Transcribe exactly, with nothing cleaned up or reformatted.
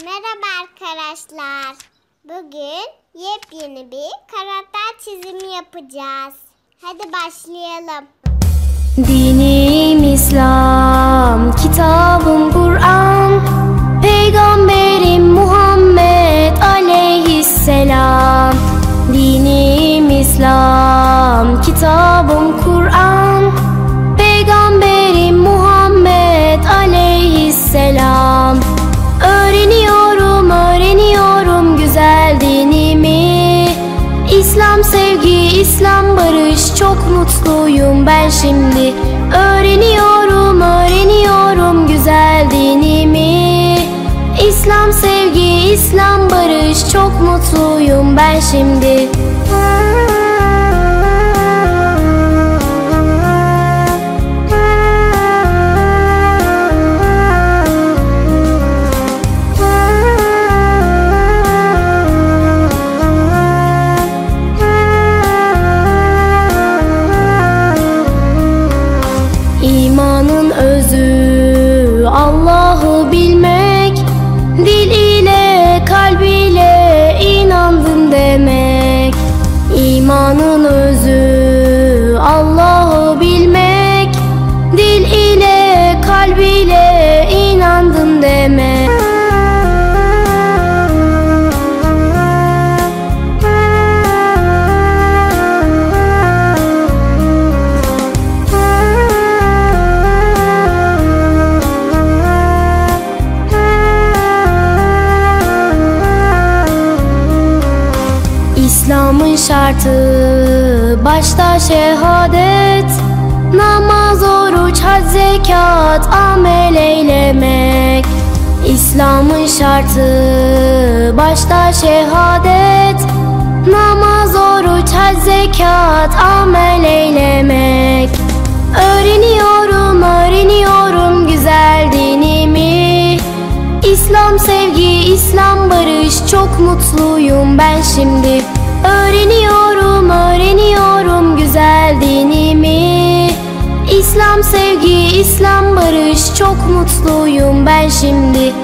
Merhaba arkadaşlar. Bugün yepyeni bir karakter çizimi yapacağız. Hadi başlayalım. Dinim İslam, kitabım Kur'an, peygamberim Muhammed aleyhisselam. Dinim İslam, kitabım Kur'an, peygamberim Muhammed aleyhisselam. Öğreniyorum, öğreniyorum güzel dinimi. İslam sevgi, İslam barış, çok mutluyum ben şimdi. Öğreniyorum, öğreniyorum güzel dinimi. İslam sevgi, İslam barış, çok mutluyum ben şimdi. İmanın özü Allah'ı bilmek, dil ile kalb ile inandım demek. İslam'ın şartı başta şehadet, namaz, oruç, hac, zekat, amel eylemek. İslam'ın şartı başta şehadet, namaz, oruç, hac, zekat, amel eylemek. Öğreniyorum, öğreniyorum güzel dinimi. İslam sevgi, İslam barış, çok mutluyum ben şimdi. Öğreniyorum, öğreniyorum güzel dinimi. İslam sevgi, İslam barış, çok mutluyum ben şimdi.